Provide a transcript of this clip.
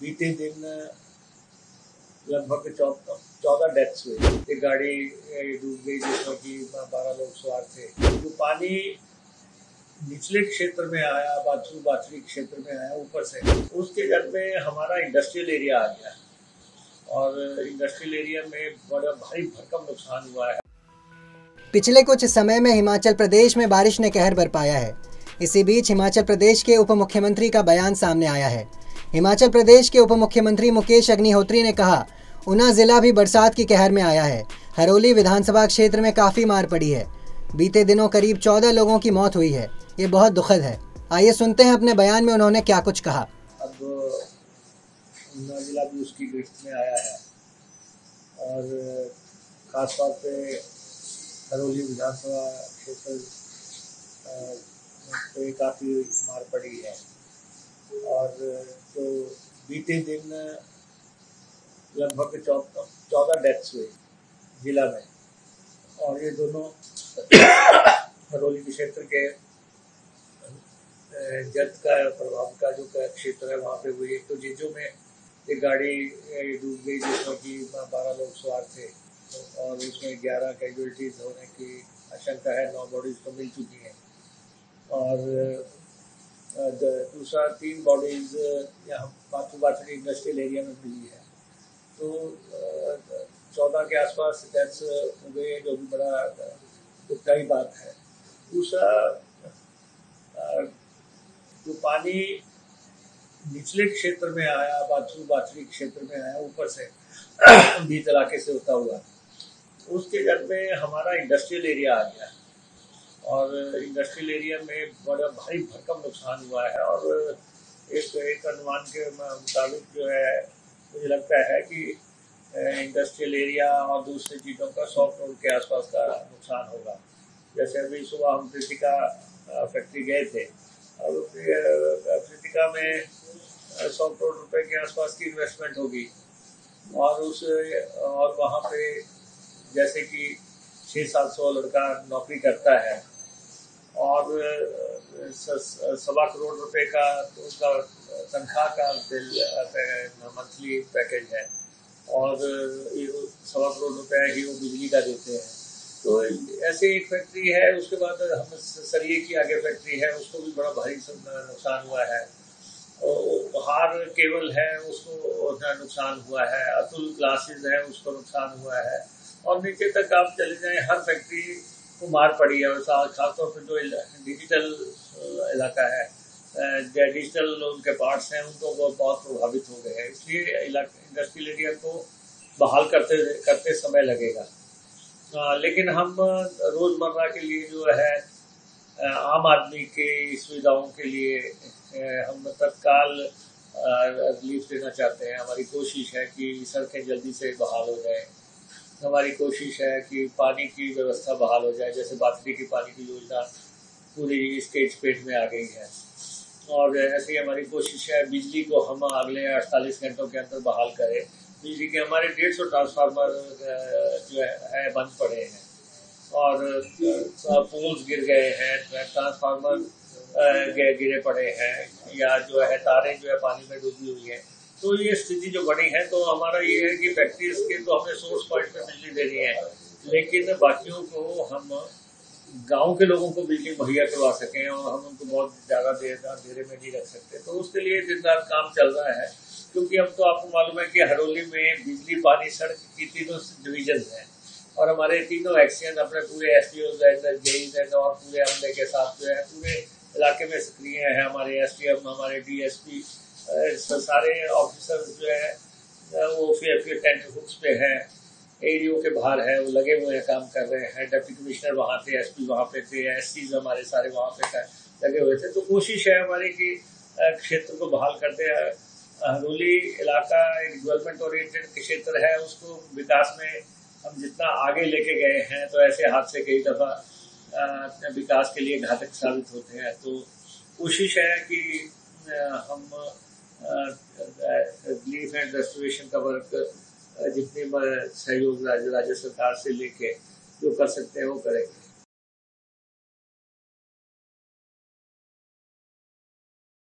बीते दिन लगभग 14 डेथ्स हुए। एक गाड़ी डूब गई जिसमें कि 12 लोग सवार थे। जो पानी निचले क्षेत्र में आया, बाथरी क्षेत्र में आया ऊपर से, उसके जल में हमारा इंडस्ट्रियल एरिया आ गया और इंडस्ट्रियल एरिया में बड़ा भारी भरकम नुकसान हुआ है। पिछले कुछ समय में हिमाचल प्रदेश में बारिश ने कहर बरपाया है। इसी बीच हिमाचल प्रदेश के उप मुख्यमंत्री का बयान सामने आया है। हिमाचल प्रदेश के उप मुख्यमंत्री मुकेश अग्निहोत्री ने कहा, ऊना जिला भी बरसात की कहर में आया है। हरोली विधानसभा क्षेत्र में काफ़ी मार पड़ी है। बीते दिनों करीब 14 लोगों की मौत हुई है। ये बहुत दुखद है। आइए सुनते हैं अपने बयान में उन्होंने क्या कुछ कहा। अब ऊना जिला भी उसकी गिरफ्त में आया है और खासतौर पर हरोली विधानसभा क्षेत्र पे काफ़ी मार पड़ी है। और तो बीते दिन लगभग 14 डेथ्स हुए जिला में और ये दोनों हरोली क्षेत्र के जद का प्रभाव का जो क्षेत्र है वहाँ पे हुई। एक तो जीजो में एक गाड़ी डूब गई जिसमें कि 12 लोग सवार थे और उसमें 11 कैजुअलिटीज होने की आशंका है। 9 बॉडीज तो मिल चुकी हैं और दूसरा 3 बॉडीज यहाँ बाथरी इंडस्ट्रियल एरिया में मिली है। तो 14 के आसपास डेथ्स हो गए, जो भी बड़ा दुखदायी बात है। दूसरा जो पानी निचले क्षेत्र में आया, बाथरी क्षेत्र में आया ऊपर से, बीत इलाके से होता हुआ, उसके जल में हमारा इंडस्ट्रियल एरिया आ गया और इंडस्ट्रियल एरिया में बड़ा भारी भरकम नुकसान हुआ है। और एक अनुमान के मुताबिक जो है मुझे लगता है कि इंडस्ट्रियल एरिया और दूसरी चीज़ों का 100 करोड़ के आसपास का नुकसान होगा। जैसे अभी सुबह हम रितिका फैक्ट्री गए थे और रितिका में 100 करोड़ रुपए के आसपास की इन्वेस्टमेंट होगी और वहाँ पे जैसे कि 600-700 लड़का नौकरी करता है और 1.25 करोड़ रुपए का उसका तनख्वाह का मंथली पैकेज है और 1.25 करोड़ रुपए ही वो बिजली का देते हैं। तो ऐसे एक फैक्ट्री है, उसके बाद हम सरिये की आगे फैक्ट्री है, उसको भी बड़ा भारी नुकसान हुआ है। हार केबल है, उसको नुकसान हुआ है। अतुल ग्लासेस है, उसको नुकसान हुआ है। और नीचे तक आप चले जाएं, हर फैक्ट्री को मार पड़ी है। और खासतौर पर जो डिजिटल इलाका है, डिजिटल उनके पार्ट्स हैं, उनको बहुत प्रभावित हो गए हैं। इसलिए इंडस्ट्रियल एरिया को बहाल करते समय लगेगा। लेकिन हम रोजमर्रा के लिए जो है आम आदमी के सुविधाओं के लिए हम तत्काल रिलीफ देना चाहते हैं। हमारी कोशिश है कि सड़कें जल्दी से बहाल हो जाए। हमारी कोशिश है कि पानी की व्यवस्था बहाल हो जाए। जैसे बाथरी की पानी की योजना पूरी स्टेट पेट में आ गई है और ऐसे ही हमारी कोशिश है बिजली को हम अगले 48 घंटों के अंदर बहाल करें। बिजली के हमारे 150 ट्रांसफार्मर जो है बंद पड़े हैं और पोल्स गिर गए हैं, ट्रांसफार्मर गिरे पड़े हैं या जो है तारें जो है पानी में डूबी हुई है। तो ये स्थिति जो बनी है, तो हमारा ये है कि फैक्ट्रीज के तो हमने सोर्स पॉइंट पे बिजली देनी है, लेकिन बाकियों को हम गांव के लोगों को बिजली मुहैया करवा सकें और हम उनको बहुत ज़्यादा देर अंधेरे में नहीं रख सकते। तो उसके लिए दिन रात काम चल रहा है, क्योंकि अब तो आपको मालूम है कि हरोली में बिजली, पानी, सड़क की तीनों डिवीजन हैं और हमारे तीनों एक्शन अपने पूरे SDOs JEs और पूरे अमले के साथ जो है पूरे इलाके में सक्रिय हैं। हमारे SDM, हमारे DSP, सारे ऑफिसर्स जो है वो फिर टेंट हुक्स पे हैं, एरियो के बाहर है, वो लगे हुए हैं, काम कर रहे हैं। डेप्टी कमिश्नर वहाँ थे, SP वहाँ पे थे, SCs हमारे सारे वहाँ पे लगे हुए थे। तो कोशिश है हमारी कि क्षेत्र को बहाल करते हैं। हरोली इलाका एक डेवलपमेंट ओरिएंटेड क्षेत्र है, उसको विकास में हम जितना आगे लेके गए हैं, तो ऐसे हादसे कई दफ़ा विकास के लिए घातक साबित होते हैं। तो कोशिश है कि हम रिलीफ एंड रेस्टोरेशन का वर्क जितने सहयोग राज्य सरकार से लेके जो कर सकते हैं वो करेंगे।